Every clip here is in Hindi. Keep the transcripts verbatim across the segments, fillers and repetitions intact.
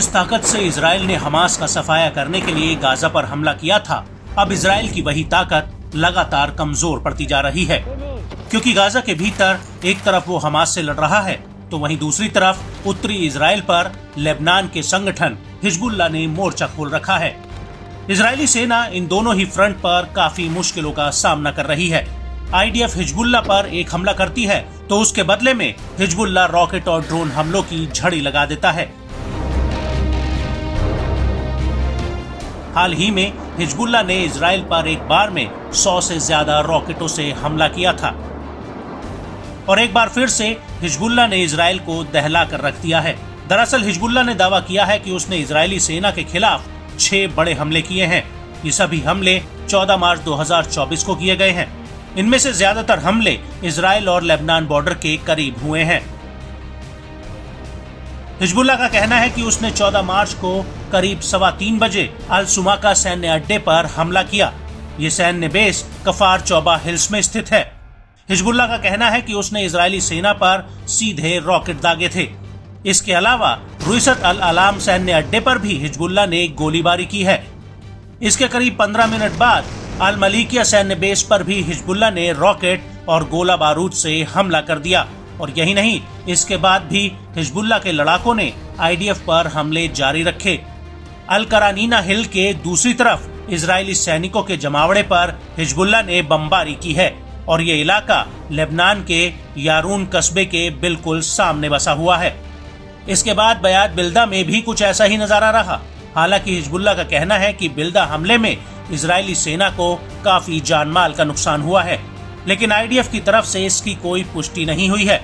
जिस ताकत से इसराइल ने हमास का सफाया करने के लिए गाजा पर हमला किया था, अब इसराइल की वही ताकत लगातार कमजोर पड़ती जा रही है, क्योंकि गाजा के भीतर एक तरफ वो हमास से लड़ रहा है तो वहीं दूसरी तरफ उत्तरी इसराइल पर लेबनान के संगठन हिज़्बुल्लाह ने मोर्चा खोल रखा है। इजरायली सेना इन दोनों ही फ्रंट पर काफी मुश्किलों का सामना कर रही है। आई डी एफ हिज़्बुल्लाह पर एक हमला करती है तो उसके बदले में हिज़्बुल्लाह रॉकेट और ड्रोन हमलों की झड़ी लगा देता है। हाल ही में हिज़्बुल्लाह ने इजराइल पर एक बार में सौ से ज्यादा रॉकेटों से हमला किया था और एक बार फिर से हिज़्बुल्लाह ने इजराइल को दहला कर रख दिया है। दरअसल हिज़्बुल्लाह ने दावा किया है कि उसने इजरायली सेना के खिलाफ छह बड़े हमले किए हैं। ये सभी हमले चौदह मार्च दो हज़ार चौबीस को किए गए हैं। इनमें से ज्यादातर हमले इजराइल और लेबनान बॉर्डर के करीब हुए हैं। हिज़्बुल्लाह का कहना है कि उसने चौदह मार्च को करीब सवा तीन बजे अल सुमाका सैन्य अड्डे पर हमला किया। ये सैन्य बेस कफार चौबा हिल्स में स्थित है। हिज़्बुल्लाह का कहना है कि उसने इजरायली सेना पर सीधे रॉकेट दागे थे। इसके अलावा रुइसत अल अलाम सैन्य अड्डे पर भी हिज़्बुल्लाह ने गोलीबारी की है। इसके करीब पंद्रह मिनट बाद अल मालिकिया सैन्य बेस पर भी हिज़्बुल्लाह ने रॉकेट और गोला बारूद से हमला कर दिया और यही नहीं, इसके बाद भी हिज़्बुल्लाह के लड़ाकों ने आई डी एफ पर हमले जारी रखे। अल करानीना हिल के दूसरी तरफ इजरायली सैनिकों के जमावड़े पर हिज़्बुल्लाह ने बमबारी की है और ये इलाका लेबनान के यारून कस्बे के बिल्कुल सामने बसा हुआ है। इसके बाद बयाद बिल्दा में भी कुछ ऐसा ही नजारा रहा। हालांकि हिज़्बुल्लाह का कहना है कि बिल्दा हमले में इजरायली सेना को काफी जानमाल का नुकसान हुआ है, लेकिन आई डी एफ की तरफ से इसकी कोई पुष्टि नहीं हुई है।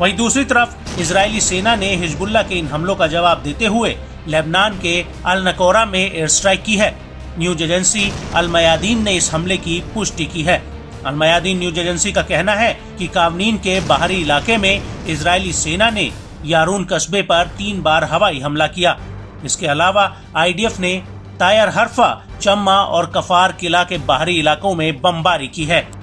वहीं दूसरी तरफ इजरायली सेना ने हिज़्बुल्लाह के इन हमलों का जवाब देते हुए लेबनान के अल नकोरा में एयर स्ट्राइक की है। न्यूज एजेंसी अल मायादीन ने इस हमले की पुष्टि की है। अल मायादीन न्यूज एजेंसी का कहना है कि कावनीन के बाहरी इलाके में इजरायली सेना ने यारून कस्बे पर तीन बार हवाई हमला किया। इसके अलावा आई डी एफ ने तायर हरफा चम्मा और कफार किला के बाहरी इलाकों में बमबारी की है।